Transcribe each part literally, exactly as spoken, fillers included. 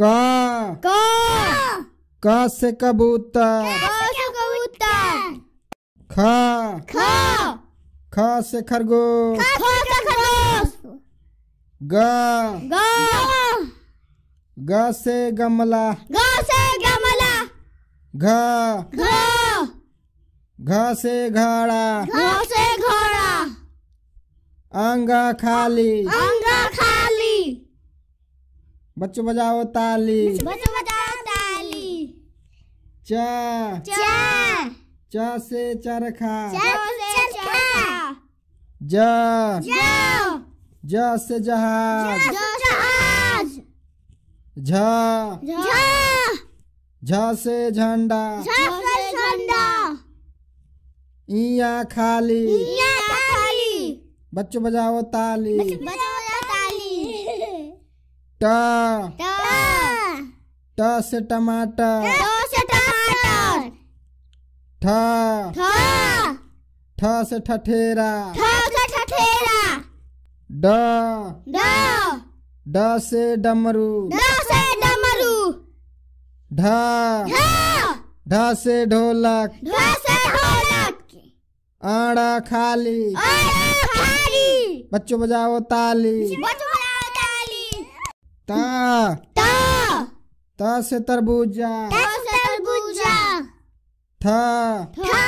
क क क से कबूतर, क से कबूतर। ख ख ख से खरगोश, ख से खरगोश। ग ग ग से गमला, ग से गमला। घ घ घ से घड़ा, घ से घड़ा। अंगा खाली, अंगा खाली। बच्चों बजाओ ताली, बच्चों बजाओ ताली। चा चा चा से चरखा, चा से चरखा। जा जा जा से जहाज, जा जहाज। झा झा से झंडा, झा से झंडा। इया खाली, इया खाली। बच्चों बजाओ ताली, बजाओ ताली। टा टा टा से टमाटर, टा से टमाटर। ठा ठा ठा से ठठेरा, ठा से ठठेरा। ड ड ड से डमरू, ड से डमरू। ढा ढा से ढोलक, ढा से ढोलक। आड़ा खाली, आड़ा खाली। बच्चों बजाओ ताली, बच्चों बजाओ ताली। ता ता ता से तरबूजा, ता से तरबूजा। था था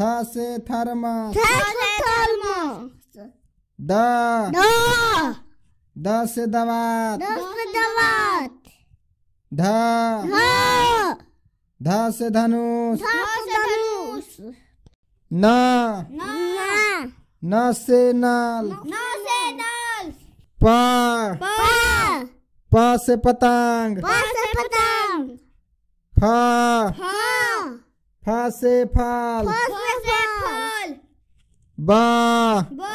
था से थर्मस, था से थर्मस। दा दा द से दवात, द से दवात। धा धा धा से धनुष, धा से धनुष। ना ना न से नाल, न से नाल। पा पा पा से पतंग, पा से पतंग। फा फा फा से फाल, फा से फाल। बा बा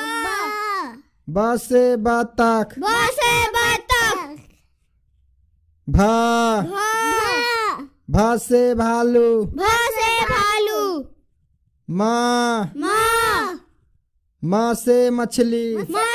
बा से बातक, बा से बातक। भा भा भा से भालू, भा से भालू। माँ माँ माँ से मछली, माँ